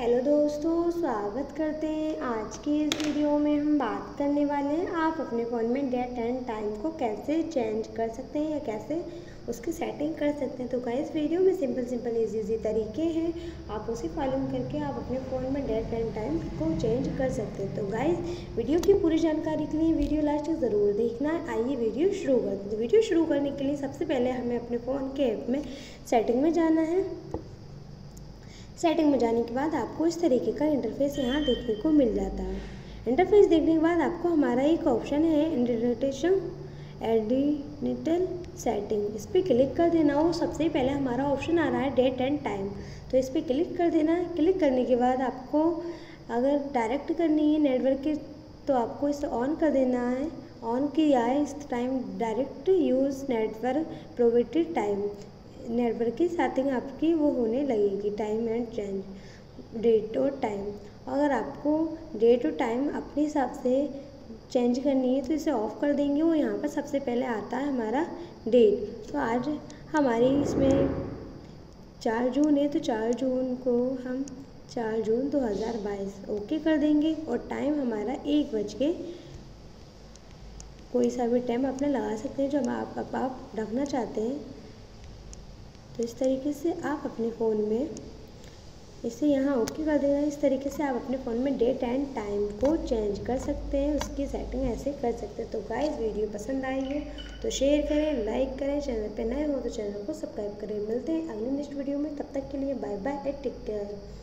Hello दोस्तों, स्वागत करते हैं। आज के इस वीडियो में हम बात करने वाले हैं आप अपने फ़ोन में डेट एंड टाइम को कैसे चेंज कर सकते हैं या कैसे उसकी सेटिंग कर सकते हैं। तो गाइस, वीडियो में सिंपल इजी तरीके हैं, आप उसे फॉलो करके आप अपने फ़ोन में डेट एंड टाइम को चेंज कर सकते हैं। तो गाइस, वीडियो की पूरी जानकारी के लिए वीडियो लास्ट तक ज़रूर देखना। आइए वीडियो शुरू करते हैं। वीडियो शुरू करने के लिए सबसे पहले हमें अपने फ़ोन के ऐप में सेटिंग में जाना है। सेटिंग में जाने के बाद आपको इस तरीके का इंटरफेस यहाँ देखने को मिल जाता है। इंटरफेस देखने के बाद आपको हमारा एक ऑप्शन है एडिटल सेटिंग, इस पर क्लिक कर देना। और सबसे पहले हमारा ऑप्शन आ रहा है डेट एंड टाइम, तो इस पर क्लिक कर देना। क्लिक करने के बाद आपको अगर डायरेक्ट करनी है नेटवर्क के तो आपको इसे ऑन कर देना है। ऑन किया है इस time direct use network provided time, network की सेटिंग आपकी वो होने लगेगी, टाइम एंड चेंज डेट और टाइम। अगर आपको डेट और टाइम अपने हिसाब से चेंज करनी है तो इसे ऑफ़ कर देंगे। वो यहाँ पर सबसे पहले आता है हमारा डेट। तो आज हमारी इसमें 4 जून है, तो 4 जून को हम 4 जून 2022 ओके कर देंगे। और टाइम हमारा 1 बज के कोई सा भी टाइम अपना लगा सकते हैं जो हम आप रखना चाहते हैं। तो इस तरीके से आप अपने फ़ोन में इसे यहाँ ओके कर देना। इस तरीके से आप अपने फ़ोन में डेट एंड टाइम को चेंज कर सकते हैं, उसकी सेटिंग ऐसे कर सकते हैं। तो गाइस, वीडियो पसंद आई हो तो शेयर करें, लाइक करें, चैनल पे नए हो तो चैनल को सब्सक्राइब करें। मिलते हैं अगले नेक्स्ट वीडियो में, तब तक के लिए bye bye and take care.